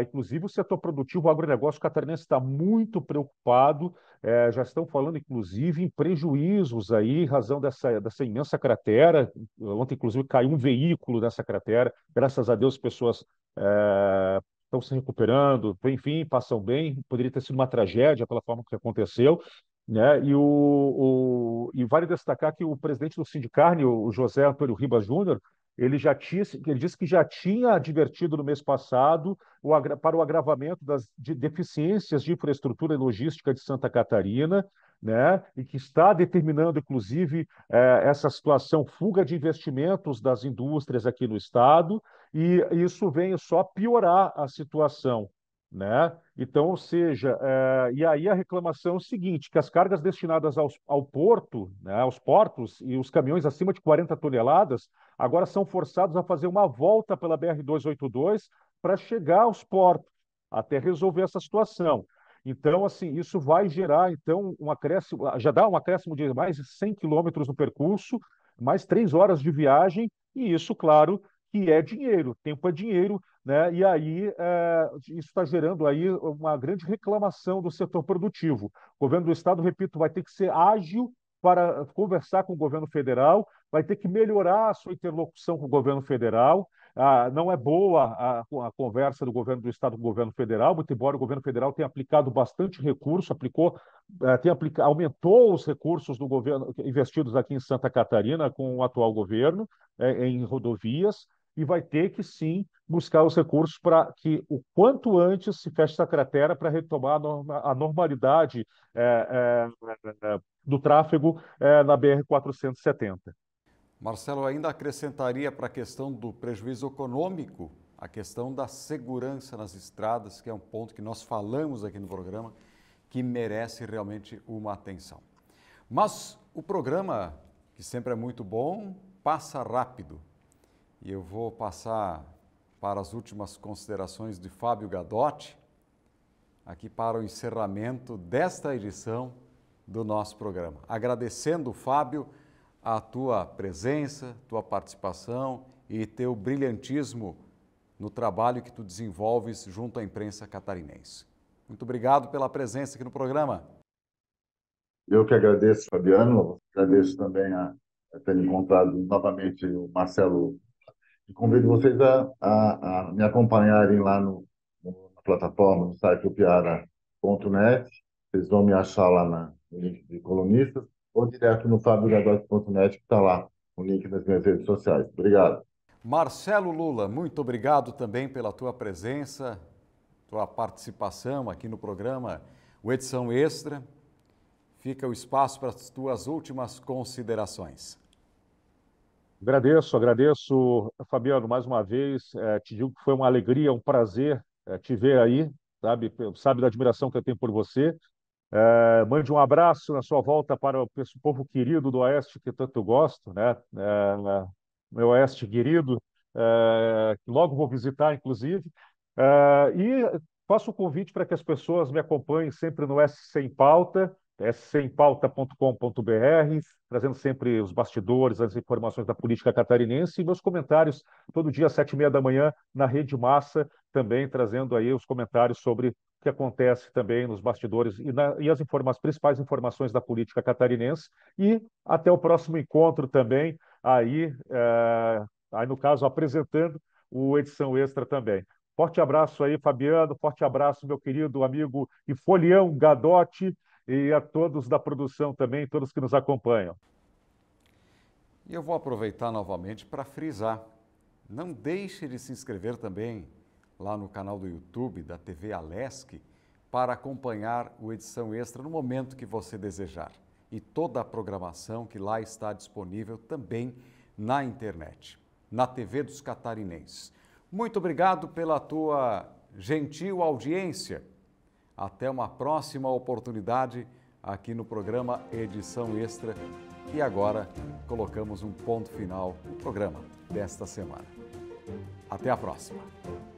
Inclusive, o setor produtivo, o agronegócio catarinense está muito preocupado, já estão falando, inclusive, em prejuízos aí, em razão dessa imensa cratera. Ontem, inclusive, caiu um veículo nessa cratera. Graças a Deus, pessoas estão se recuperando, enfim, passam bem. Poderia ter sido uma tragédia pela forma que aconteceu, né? E vale destacar que o presidente do Sindicarne, o José Antônio Ribas Júnior, ele disse que já tinha advertido no mês passado para o agravamento das deficiências de infraestrutura e logística de Santa Catarina, né, e que está determinando, inclusive, essa situação, fuga de investimentos das indústrias aqui no Estado, e isso vem só piorar a situação, né? Então, ou seja, e aí a reclamação é o seguinte, que as cargas destinadas ao porto, né, aos portos, e os caminhões acima de 40 toneladas, agora são forçados a fazer uma volta pela BR-282 para chegar aos portos, até resolver essa situação. Então, assim, isso vai gerar, então, um acréscimo, já dá um acréscimo de mais de 100 quilômetros no percurso, mais 3 horas de viagem, e isso, claro, que é dinheiro, tempo é dinheiro, né? E aí isso está gerando aí uma grande reclamação do setor produtivo. O governo do Estado, repito, vai ter que ser ágil para conversar com o governo federal, vai ter que melhorar a sua interlocução com o governo federal. Não é boa a conversa do governo do Estado com o governo federal, muito embora o governo federal tenha aplicado bastante recurso, aumentou os recursos do governo investidos aqui em Santa Catarina com o atual governo em rodovias, e vai ter que, sim, buscar os recursos para que o quanto antes se feche essa cratera para retomar a normalidade do tráfego na BR-470. Marcelo, ainda acrescentaria para a questão do prejuízo econômico, a questão da segurança nas estradas, que é um ponto que nós falamos aqui no programa, que merece realmente uma atenção. Mas o programa, que sempre é muito bom, passa rápido. E eu vou passar para as últimas considerações de Fábio Gadotti, aqui para o encerramento desta edição do nosso programa. Agradecendo, Fábio, a tua presença, tua participação e teu brilhantismo no trabalho que tu desenvolves junto à imprensa catarinense. Muito obrigado pela presença aqui no programa. Eu que agradeço, Fabiano, agradeço também a ter encontrado novamente o Marcelo. E convido vocês a me acompanharem lá na plataforma, no site upiara.net. Vocês vão me achar lá no link de colunistas, ou direto no fabiogadotti.net, que está lá o link das minhas redes sociais. Obrigado. Marcelo Lula, muito obrigado também pela tua presença, tua participação aqui no programa O Edição Extra. Fica o espaço para as tuas últimas considerações. Agradeço, Fabiano, mais uma vez. Te digo que foi uma alegria, um prazer te ver aí, sabe da admiração que eu tenho por você. Mande um abraço na sua volta para o povo querido do Oeste, que tanto eu gosto, né? Meu Oeste querido, que logo vou visitar, inclusive. E faço um convite para que as pessoas me acompanhem sempre no SC em Pauta, sc-pauta.com.br, trazendo sempre os bastidores, as informações da política catarinense e meus comentários todo dia às 7h30 da manhã na Rede Massa, também trazendo aí os comentários sobre o que acontece também nos bastidores e as principais informações da política catarinense. E até o próximo encontro também, aí no caso apresentando o Edição Extra também. Forte abraço aí, Fabiano, forte abraço, meu querido amigo e folião Gadotti, e a todos da produção também, todos que nos acompanham. E eu vou aproveitar novamente para frisar, não deixe de se inscrever também lá no canal do YouTube da TV Alesc para acompanhar o Edição Extra no momento que você desejar. E toda a programação que lá está disponível também na internet, na TV dos Catarinenses. Muito obrigado pela tua gentil audiência. Até uma próxima oportunidade aqui no programa Edição Extra. E agora colocamos um ponto final no programa desta semana. Até a próxima.